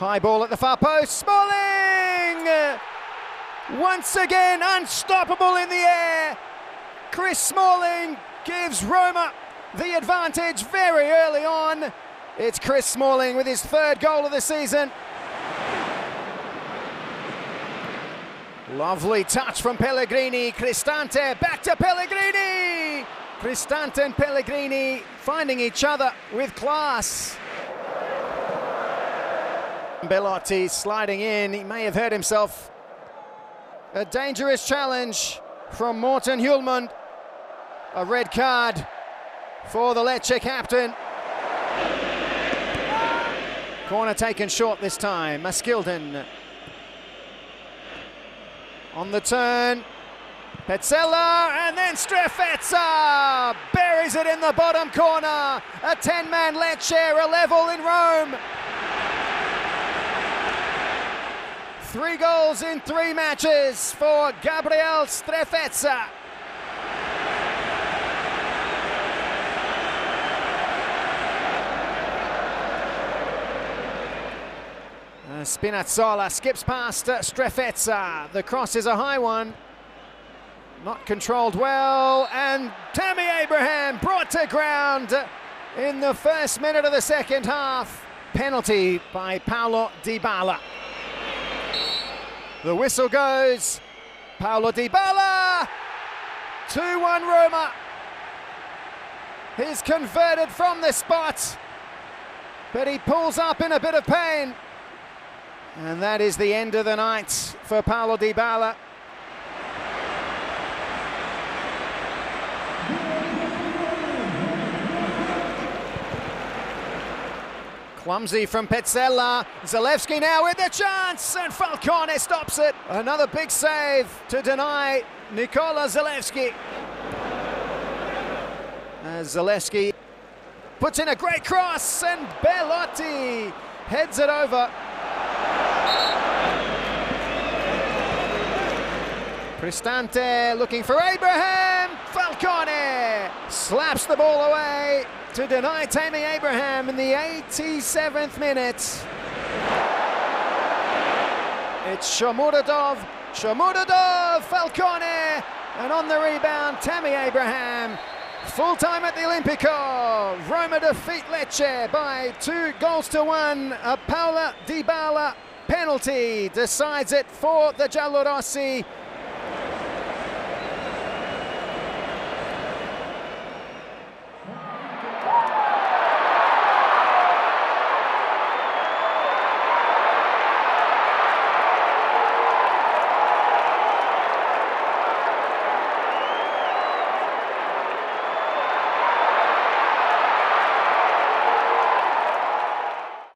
High ball at the far post. Smalling! Once again, unstoppable in the air. Chris Smalling gives Roma the advantage very early on. It's Chris Smalling with his third goal of the season. Lovely touch from Pellegrini. Cristante, back to Pellegrini. Cristante and Pellegrini finding each other with class. Bellotti sliding in. He may have hurt himself. A dangerous challenge from Morten Hulman. A red card for the Lecce captain. Corner taken short this time. Maskeldin on the turn. Petzella, and then Strefezza buries it in the bottom corner. A 10-man Lecce, a level in Rome. 3 goals in 3 matches for Gabriel Strefezza. Spinazzola skips past Strefezza. The cross is a high one, not controlled well, and Tammy Abraham brought to ground in the first minute of the second half. Penalty by Paulo Dybala. The whistle goes. Paulo Dybala, 2-1 Roma. He's converted from the spot, but he pulls up in a bit of pain. And that is the end of the night for Paulo Dybala. Clumsy from Petzella. Zalewski now with the chance, and Falcone stops it. Another big save to deny Nicola Zalewski. As Zalewski puts in a great cross, and Bellotti heads it over. Cristante looking for Abraham. Falcone slaps the ball away to deny Tammy Abraham in the 87th minute. It's Shomurodov, Falcone, and on the rebound, Tammy Abraham. Full time at the Olympico. Roma defeat Lecce by 2-1. A Paulo Dybala penalty decides it for the Giallorossi.